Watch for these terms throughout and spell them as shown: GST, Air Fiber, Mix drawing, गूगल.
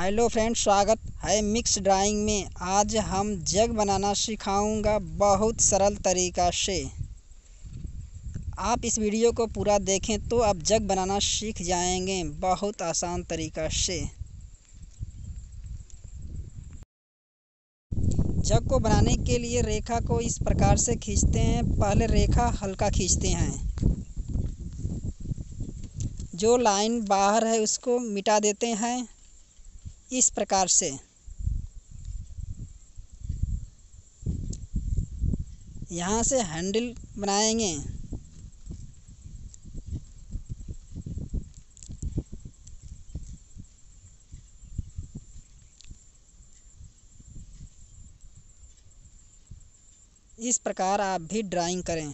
Hello friends, स्वागत है mix drawing में। आज हम जग बनाना सिखाऊंगा बहुत सरल तरीका से। आप इस वीडियो को पूरा देखें तो आप जग बनाना सीख जाएंगे बहुत आसान तरीका से। जग को बनाने के लिए रेखा को इस प्रकार से खींचते हैं। पहले रेखा हल्का खींचते हैं, जो लाइन बाहर है उसको मिटा देते हैं इस प्रकार से। यहाँ से हैंडल बनाएंगे। इस प्रकार आप भी ड्राइंग करें।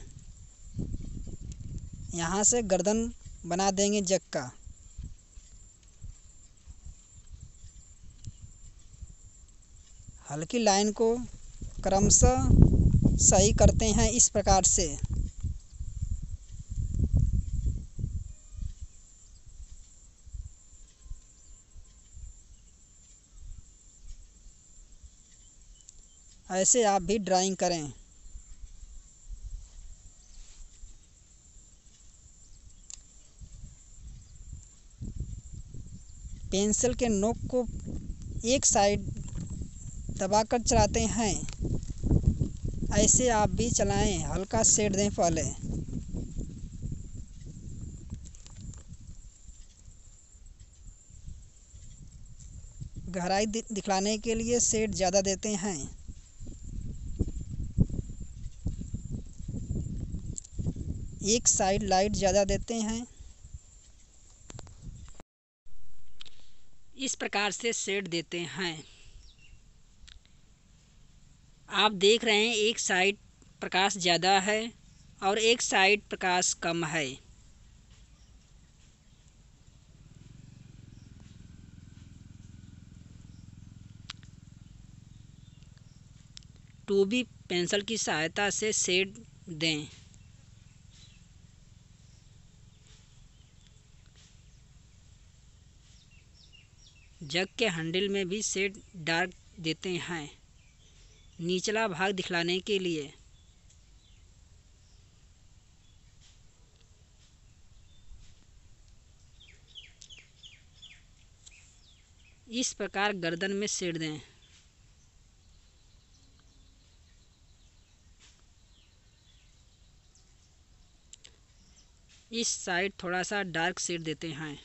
यहाँ से गर्दन बना देंगे जग का। हल्की लाइन को क्रमशः सही करते हैं इस प्रकार से। ऐसे आप भी ड्राइंग करें। पेंसिल के नोक को एक साइड दबाकर चलाते हैं। ऐसे आप भी चलाएं, हल्का शेड दें पहले। गहराई दिखलाने के लिए शेड ज़्यादा देते हैं। एक साइड लाइट ज़्यादा देते हैं। इस प्रकार से शेड देते हैं। आप देख रहे हैं एक साइड प्रकाश ज़्यादा है और एक साइड प्रकाश कम है। टूबी पेंसिल की सहायता से शेड दें। जग के हैंडल में भी शेड डार्क देते हैं, निचला भाग दिखलाने के लिए। इस प्रकार गर्दन में शेड दें। इस साइड थोड़ा सा डार्क शेड देते हैं।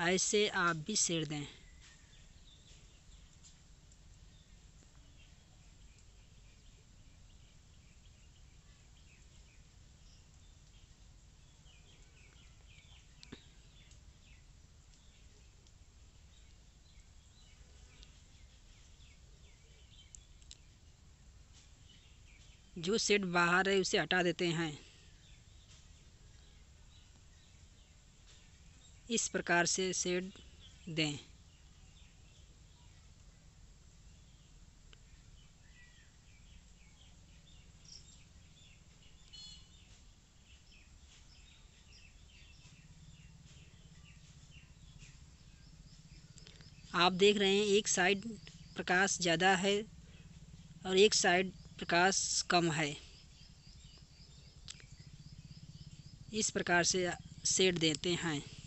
ऐसे आप भी शेड दें। जो शेड बाहर है उसे हटा देते हैं इस प्रकार से शेड दें। आप देख रहे हैं एक साइड प्रकाश ज़्यादा है और एक साइड प्रकाश कम है। इस प्रकार से शेड देते हैं।